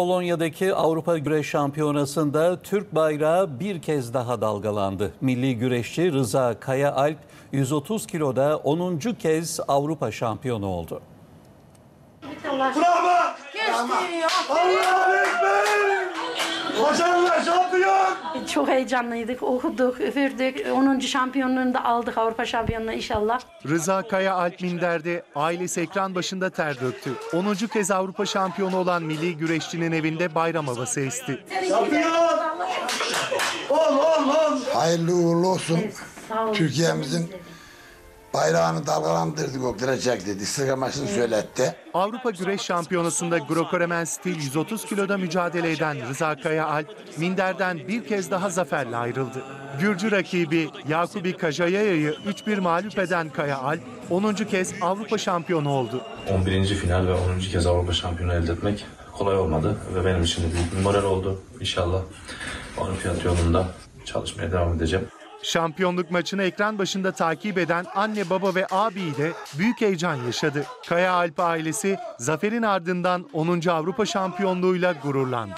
Polonya'daki Avrupa Güreş Şampiyonası'nda Türk bayrağı bir kez daha dalgalandı. Milli güreşçi Rıza Kayaalp 130 kiloda 10. kez Avrupa şampiyonu oldu. Bravo! Allah'a ekber! Başarılar şampiyon! Çok heyecanlıydık, okuduk, üfürdük. 10. şampiyonluğunu da aldık, Avrupa şampiyonluğu inşallah. Rıza Kayaalp Minder'de ailesi ekran başında ter döktü. 10. kez Avrupa şampiyonu olan milli güreşçinin evinde bayram havası esti. Şampiyon! Ol! Hayırlı uğurlu olsun. Evet, Türkiye'mizin bayrağını dalgalandırdık, okutacak dedi. Sıra maçını söyletti. Avrupa Güreş Şampiyonası'nda Greco-Romen stil 130 kiloda mücadele eden Rıza Kayaalp, Minder'den bir kez daha zaferle ayrıldı. Gürcü rakibi Yakubi Kajayaya'yı 3-1 mağlup eden Kayaalp, 10. kez Avrupa şampiyonu oldu. 11. final ve 10. kez Avrupa şampiyonu elde etmek kolay olmadı ve benim için de büyük bir moral oldu. İnşallah olimpiyat yolunda çalışmaya devam edeceğim. Şampiyonluk maçını ekran başında takip eden anne, baba ve abi de büyük heyecan yaşadı. Kayaalp ailesi zaferin ardından 10. Avrupa şampiyonluğuyla gururlandı.